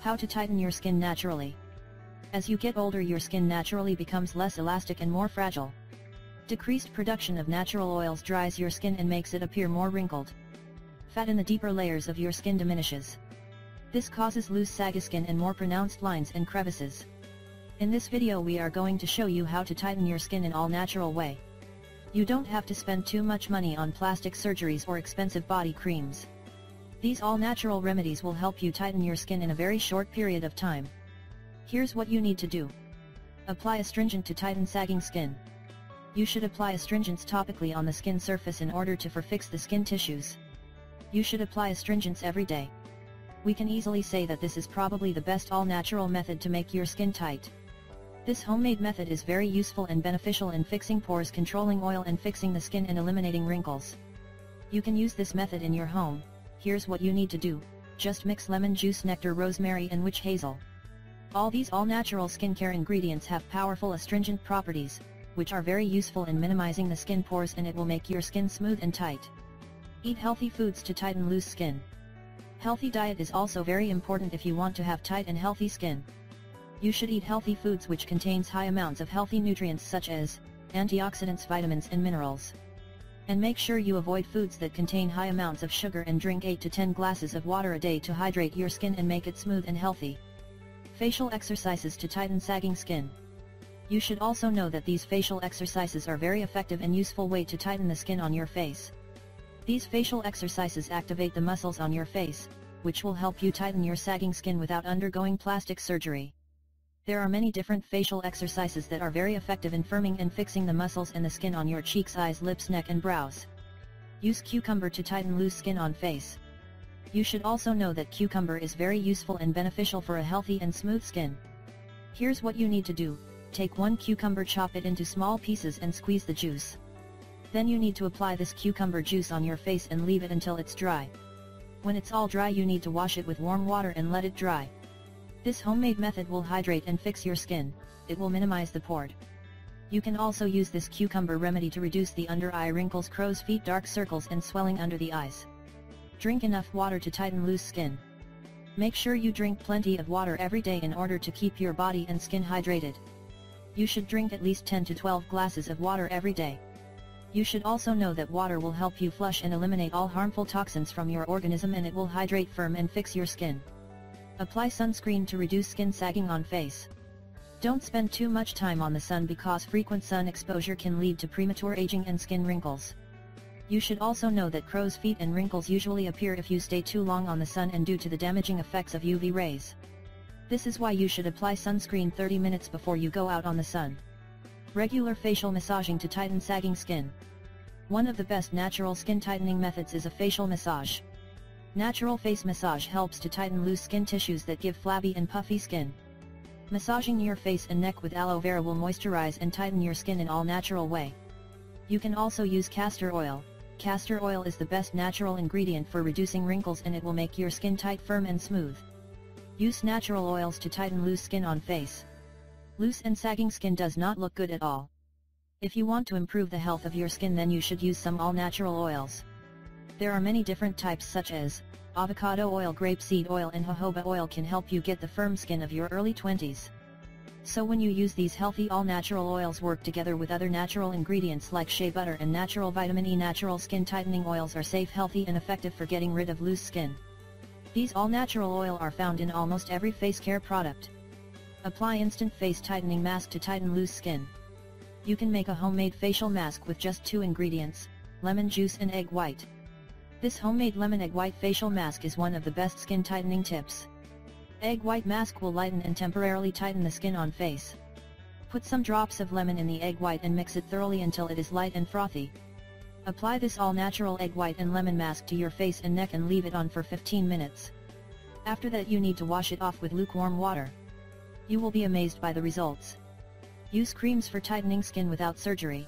How to tighten your skin naturally. As you get older, your skin naturally becomes less elastic and more fragile. Decreased production of natural oils dries your skin and makes it appear more wrinkled. Fat in the deeper layers of your skin diminishes. This causes loose, saggy skin and more pronounced lines and crevices. In this video we are going to show you how to tighten your skin in all natural way. You don't have to spend too much money on plastic surgeries or expensive body creams. These all natural remedies will help you tighten your skin in a very short period of time. Here's what you need to do. Apply astringent to tighten sagging skin. You should apply astringents topically on the skin surface in order to fix the skin tissues. You should apply astringents every day. We can easily say that this is probably the best all-natural method to make your skin tight. This homemade method is very useful and beneficial in fixing pores, controlling oil and fixing the skin and eliminating wrinkles. You can use this method in your home. Here's what you need to do. Just mix lemon juice, nectar, rosemary and witch hazel. All these all-natural skincare ingredients have powerful astringent properties, which are very useful in minimizing the skin pores, and it will make your skin smooth and tight. Eat healthy foods to tighten loose skin. Healthy diet is also very important if you want to have tight and healthy skin. You should eat healthy foods which contains high amounts of healthy nutrients such as antioxidants, vitamins and minerals. And make sure you avoid foods that contain high amounts of sugar, and drink 8 to 10 glasses of water a day to hydrate your skin and make it smooth and healthy. Facial exercises to tighten sagging skin. You should also know that these facial exercises are very effective and useful way to tighten the skin on your face. These facial exercises activate the muscles on your face, which will help you tighten your sagging skin without undergoing plastic surgery. There are many different facial exercises that are very effective in firming and fixing the muscles and the skin on your cheeks, eyes, lips, neck and brows. Use cucumber to tighten loose skin on face. You should also know that cucumber is very useful and beneficial for a healthy and smooth skin. Here's what you need to do. Take one cucumber, chop it into small pieces and squeeze the juice. Then you need to apply this cucumber juice on your face and leave it until it's dry. When it's all dry, you need to wash it with warm water and let it dry. This homemade method will hydrate and fix your skin. It will minimize the pore. You can also use this cucumber remedy to reduce the under eye wrinkles, crow's feet, dark circles and swelling under the eyes. Drink enough water to tighten loose skin. Make sure you drink plenty of water every day in order to keep your body and skin hydrated. You should drink at least 10 to 12 glasses of water every day. You should also know that water will help you flush and eliminate all harmful toxins from your organism, and it will hydrate, firm and fix your skin. Apply sunscreen to reduce skin sagging on face. Don't spend too much time on the sun because frequent sun exposure can lead to premature aging and skin wrinkles. You should also know that crow's feet and wrinkles usually appear if you stay too long on the sun, and due to the damaging effects of UV rays. This is why you should apply sunscreen 30 minutes before you go out on the sun. Regular facial massaging to tighten sagging skin. One of the best natural skin tightening methods is a facial massage. Natural face massage helps to tighten loose skin tissues that give flabby and puffy skin. Massaging your face and neck with aloe vera will moisturize and tighten your skin in all natural way. You can also use castor oil. Castor oil is the best natural ingredient for reducing wrinkles, and it will make your skin tight, firm and smooth. Use natural oils to tighten loose skin on face. Loose and sagging skin does not look good at all. If you want to improve the health of your skin, then you should use some all-natural oils. There are many different types such as avocado oil, grapeseed oil and jojoba oil can help you get the firm skin of your early 20s. So when you use these healthy all-natural oils work together with other natural ingredients like shea butter and natural vitamin E, natural skin tightening oils are safe, healthy and effective for getting rid of loose skin. These all-natural oils are found in almost every face care product. Apply instant face tightening mask to tighten loose skin. You can make a homemade facial mask with just 2 ingredients, lemon juice and egg white. This homemade lemon egg white facial mask is one of the best skin tightening tips. Egg white mask will lighten and temporarily tighten the skin on face. Put some drops of lemon in the egg white and mix it thoroughly until it is light and frothy. Apply this all-natural egg white and lemon mask to your face and neck and leave it on for 15 minutes. After that you need to wash it off with lukewarm water. You will be amazed by the results. Use creams for tightening skin without surgery.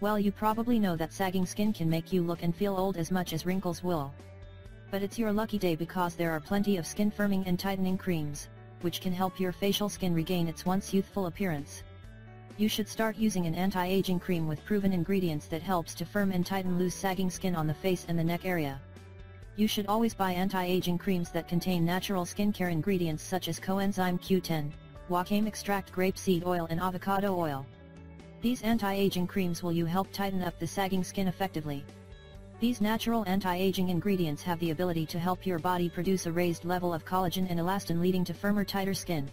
Well, you probably know that sagging skin can make you look and feel old as much as wrinkles will. But it's your lucky day because there are plenty of skin firming and tightening creams, which can help your facial skin regain its once youthful appearance. You should start using an anti-aging cream with proven ingredients that helps to firm and tighten loose sagging skin on the face and the neck area. You should always buy anti-aging creams that contain natural skincare ingredients such as coenzyme Q10, wakame extract, grapeseed oil and avocado oil. These anti-aging creams will help tighten up the sagging skin effectively. These natural anti-aging ingredients have the ability to help your body produce a raised level of collagen and elastin, leading to firmer, tighter skin.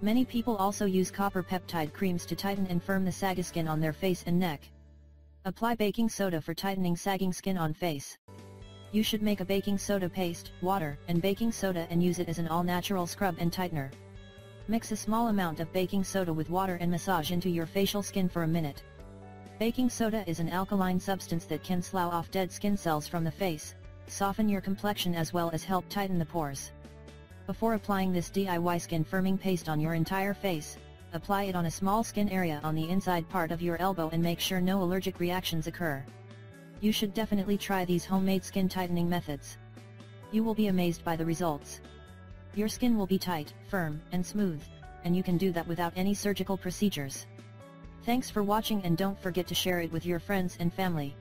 Many people also use copper peptide creams to tighten and firm the saggy skin on their face and neck. Apply baking soda for tightening sagging skin on face. You should make a baking soda paste, water, and baking soda and use it as an all-natural scrub and tightener. Mix a small amount of baking soda with water and massage into your facial skin for a minute. Baking soda is an alkaline substance that can slough off dead skin cells from the face, soften your complexion as well as help tighten the pores. Before applying this DIY skin firming paste on your entire face, apply it on a small skin area on the inside part of your elbow and make sure no allergic reactions occur. You should definitely try these homemade skin tightening methods. You will be amazed by the results. Your skin will be tight, firm, and smooth, and you can do that without any surgical procedures. Thanks for watching, and don't forget to share it with your friends and family.